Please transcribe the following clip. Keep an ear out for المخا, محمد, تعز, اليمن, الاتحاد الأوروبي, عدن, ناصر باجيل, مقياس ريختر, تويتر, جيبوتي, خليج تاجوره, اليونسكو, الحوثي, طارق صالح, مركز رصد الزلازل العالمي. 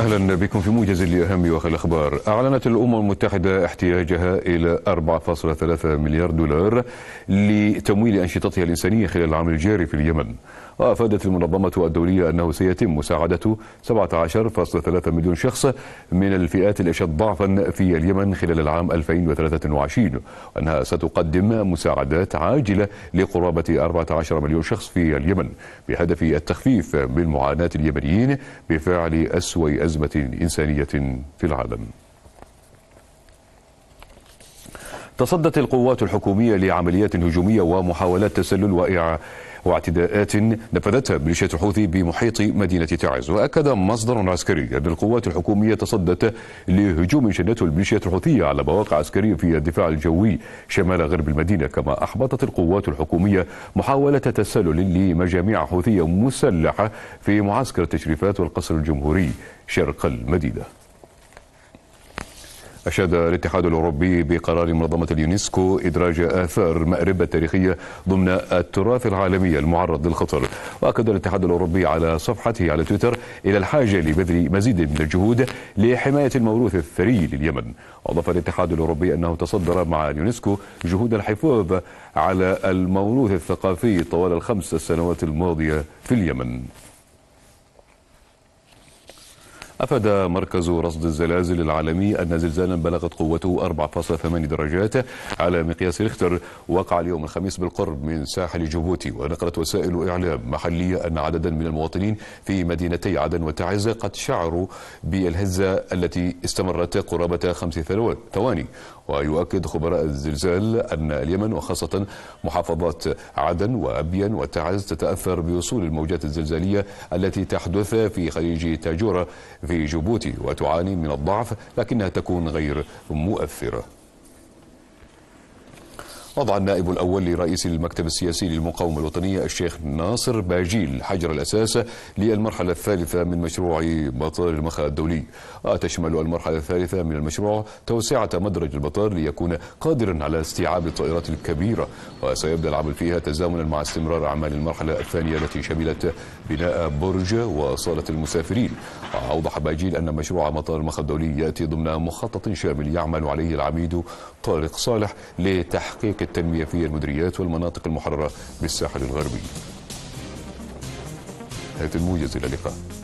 أهلا بكم في موجز الأهم والأخبار. أعلنت الأمم المتحدة احتياجها إلى 4.3 مليار دولار لتمويل أنشطتها الإنسانية خلال العام الجاري في اليمن. وأفادت المنظمة الدولية أنه سيتم مساعدة 17.3 مليون شخص من الفئات الأشد ضعفا في اليمن خلال العام 2023، وأنها ستقدم مساعدات عاجلة لقرابة 14 مليون شخص في اليمن بهدف التخفيف من معاناة اليمنيين بفعل أسوأ أزمة إنسانية في العالم. تصدت القوات الحكومية لعمليات هجومية ومحاولات تسلل واعتداءات نفذتها ميليشيا الحوثي بمحيط مدينة تعز. وأكد مصدر عسكري أن القوات الحكومية تصدت لهجوم شنته الميليشيا الحوثية على مواقع عسكرية في الدفاع الجوي شمال غرب المدينة. كما أحبطت القوات الحكومية محاولة تسلل لمجاميع حوثية مسلحة في معسكر التشريفات والقصر الجمهوري شرق المدينة. أشاد الاتحاد الأوروبي بقرار منظمة اليونسكو إدراج آثار مأرب التاريخية ضمن التراث العالمي المعرض للخطر. وأكد الاتحاد الأوروبي على صفحته على تويتر إلى الحاجة لبذل مزيد من الجهود لحماية الموروث الثري لليمن. وأضاف الاتحاد الأوروبي أنه تصدر مع اليونسكو جهود الحفاظ على الموروث الثقافي طوال ال5 سنوات الماضية في اليمن. أفاد مركز رصد الزلازل العالمي أن زلزالا بلغت قوته 4.8 درجات على مقياس ريختر وقع اليوم الخميس بالقرب من ساحل جيبوتي. ونقلت وسائل إعلام محلية أن عددا من المواطنين في مدينتي عدن وتعز قد شعروا بالهزة التي استمرت قرابة 5 ثواني. ويؤكد خبراء الزلزال أن اليمن وخاصة محافظات عدن وأبين وتعز تتأثر بوصول الموجات الزلزالية التي تحدث في خليج تاجوره في جيبوتي وتعاني من الضعف لكنها تكون غير مؤثرة. وضع النائب الأول لرئيس المكتب السياسي للمقاومة الوطنية الشيخ ناصر باجيل حجر الأساس للمرحلة الثالثة من مشروع مطار المخا الدولي. وتشمل المرحلة الثالثة من المشروع توسعة مدرج المطار ليكون قادرا على استيعاب الطائرات الكبيرة، وسيبدأ العمل فيها تزامنا مع استمرار أعمال المرحلة الثانية التي شملت بناء برج وصالة المسافرين. وأوضح باجيل أن مشروع مطار المخا الدولي يأتي ضمن مخطط شامل يعمل عليه العميد طارق صالح لتحقيق التنمية في المديريات والمناطق المحررة بالساحل الغربي. هذا الموجز، إلى اللقاء.